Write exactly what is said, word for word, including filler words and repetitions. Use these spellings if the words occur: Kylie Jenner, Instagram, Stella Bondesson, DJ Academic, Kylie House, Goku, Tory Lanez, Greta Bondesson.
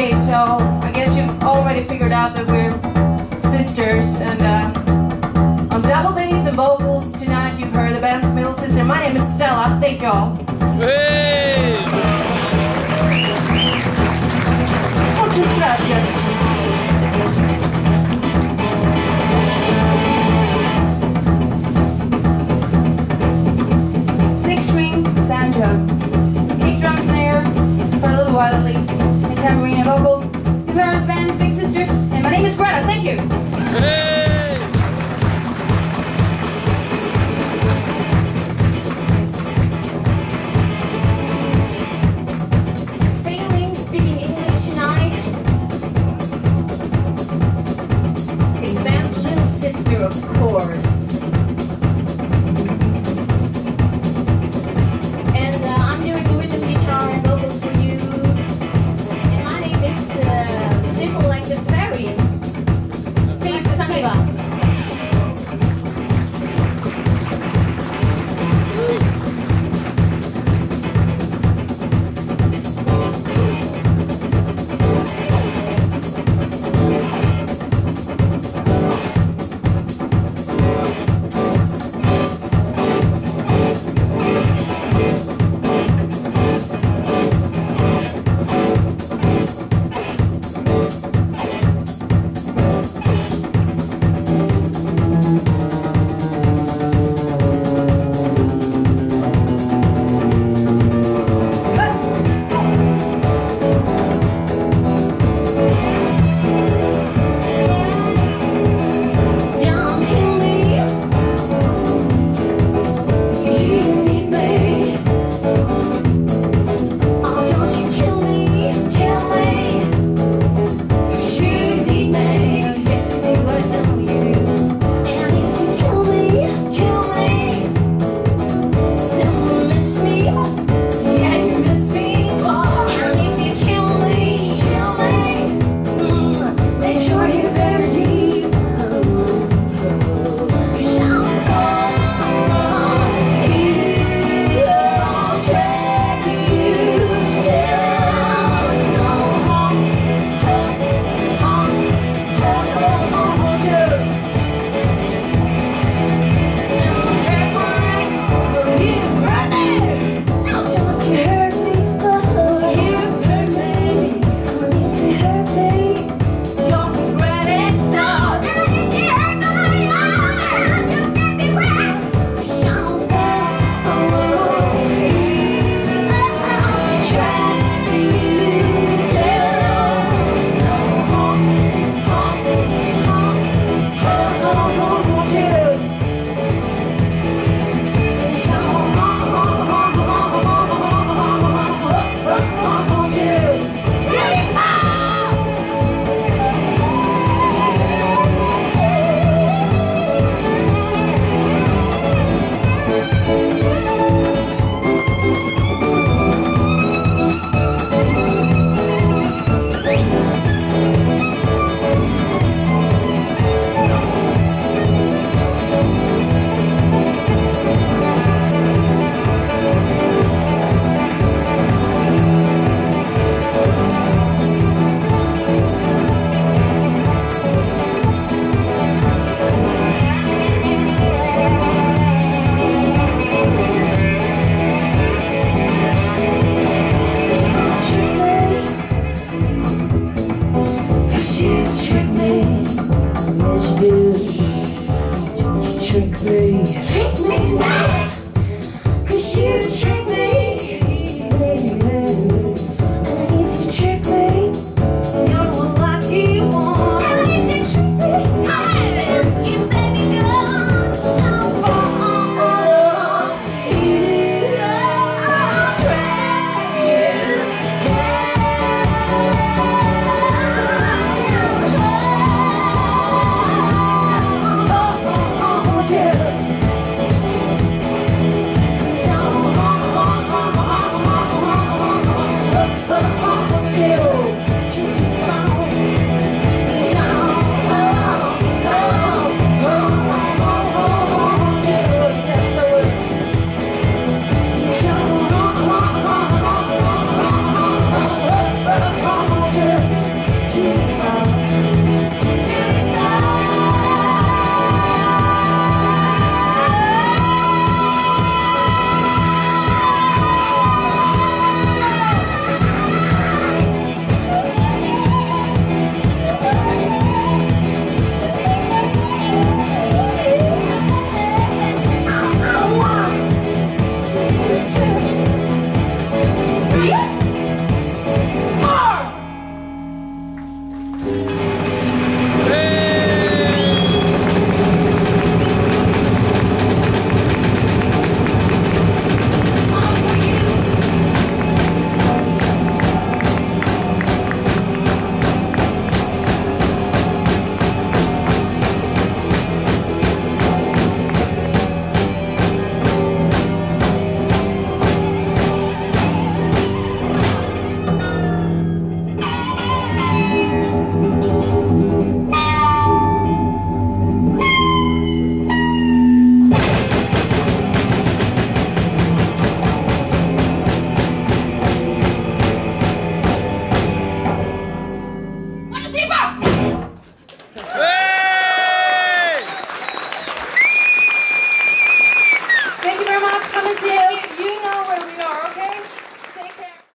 Okay, so I guess you've already figured out that we're sisters, and uh, on double bass and vocals tonight you've heard the band's middle sister. My name is Stella. Thank y'all. Hey! Muchas gracias. String, banjo, kick drum snare, for a little while at least, and tambourine and vocals. You've heard the band's big sister, and my name is Greta, thank you! Hey.